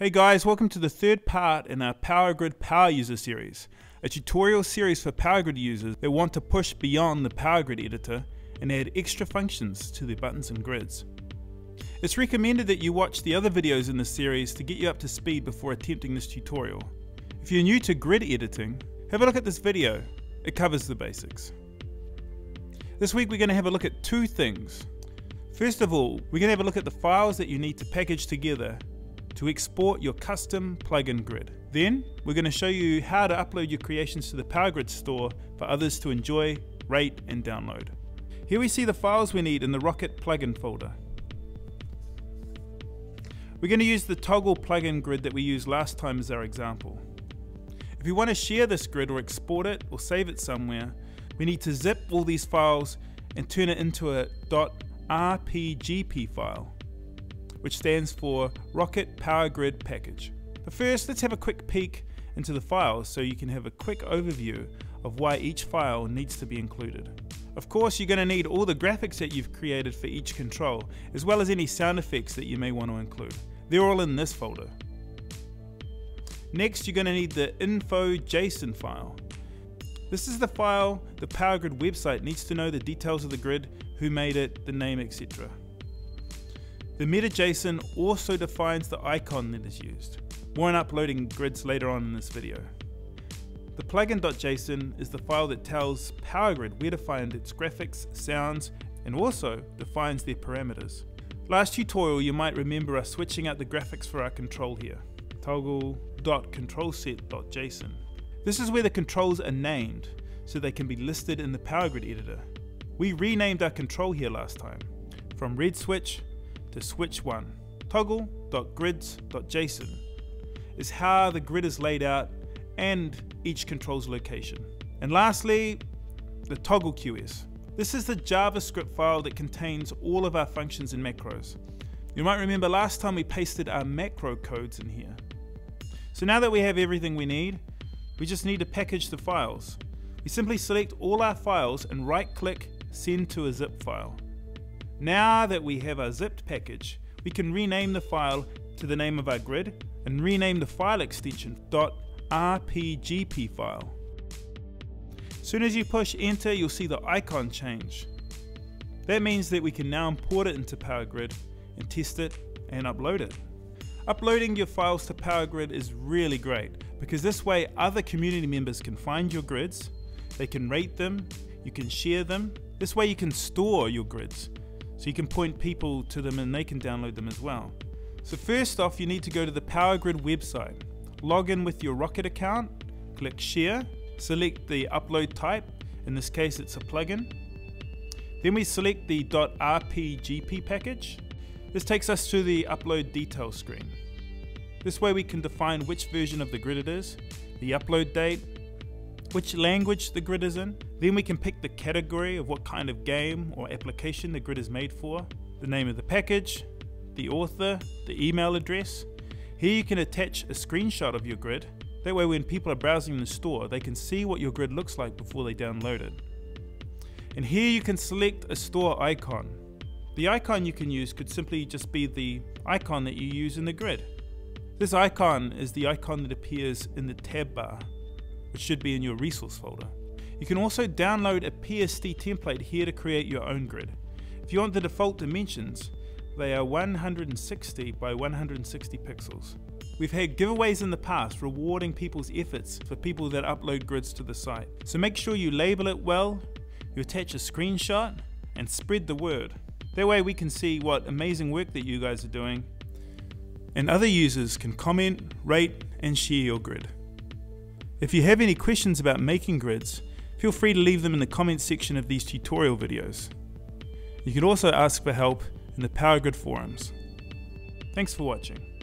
Hey guys, welcome to the third part in our Power-Grid Power User series, a tutorial series for Power-Grid users that want to push beyond the Power-Grid editor and add extra functions to their buttons and grids. It's recommended that you watch the other videos in this series to get you up to speed before attempting this tutorial. If you're new to grid editing, have a look at this video. It covers the basics. This week we're going to have a look at two things. First of all, we're going to have a look at the files that you need to package together to export your custom plugin grid. Then we're going to show you how to upload your creations to the Power-Grid store for others to enjoy, rate and download. Here we see the files we need in the Rocket plugin folder. We're going to use the toggle plugin grid that we used last time as our example. If you want to share this grid or export it or save it somewhere, we need to zip all these files and turn it into a .rpgp file, which stands for Rocket Power-Grid Package. But first, let's have a quick peek into the files so you can have a quick overview of why each file needs to be included. Of course, you're going to need all the graphics that you've created for each control, as well as any sound effects that you may want to include. They're all in this folder. Next, you're going to need the info.json file. This is the file the Power-Grid website needs to know the details of the grid, who made it, the name, etc. The meta.json also defines the icon that is used. More on uploading grids later on in this video. The plugin.json is the file that tells Power-Grid where to find its graphics, sounds, and also defines their parameters. Last tutorial you might remember us switching out the graphics for our control here, Toggle.controlset.json. This is where the controls are named so they can be listed in the Power-Grid editor. We renamed our control here last time from red switch to switch 1. Toggle.grids.json is how the grid is laid out and each control's location. And lastly, the toggle.qs. This is the JavaScript file that contains all of our functions and macros. You might remember last time we pasted our macro codes in here. So now that we have everything we need, we just need to package the files. We simply select all our files and right-click Send to a zip file. Now that we have our zipped package, we can rename the file to the name of our grid and rename the file extension .rpgp file. As soon as you push enter, you'll see the icon change. That means that we can now import it into Power-Grid and test it and upload it. Uploading your files to Power-Grid is really great because this way other community members can find your grids, they can rate them, you can share them. This way you can store your grids. So you can point people to them and they can download them as well. So first off, you need to go to the Power-Grid website, log in with your Rocket account, click share, select the upload type, in this case it's a plugin. Then we select the .rpgp package. This takes us to the upload details screen. This way we can define which version of the grid it is, the upload date, which language the grid is in. Then we can pick the category of what kind of game or application the grid is made for, the name of the package, the author, the email address. Here you can attach a screenshot of your grid. That way when people are browsing the store, they can see what your grid looks like before they download it. And here you can select a store icon. The icon you can use could simply just be the icon that you use in the grid. This icon is the icon that appears in the tab bar, which should be in your resource folder. You can also download a PST template here to create your own grid. If you want the default dimensions, they are 160 by 160 pixels. We've had giveaways in the past rewarding people's efforts for people that upload grids to the site. So make sure you label it well, you attach a screenshot and spread the word. That way we can see what amazing work that you guys are doing and other users can comment, rate and share your grid. If you have any questions about making grids, feel free to leave them in the comments section of these tutorial videos. You can also ask for help in the Power-Grid forums. Thanks for watching.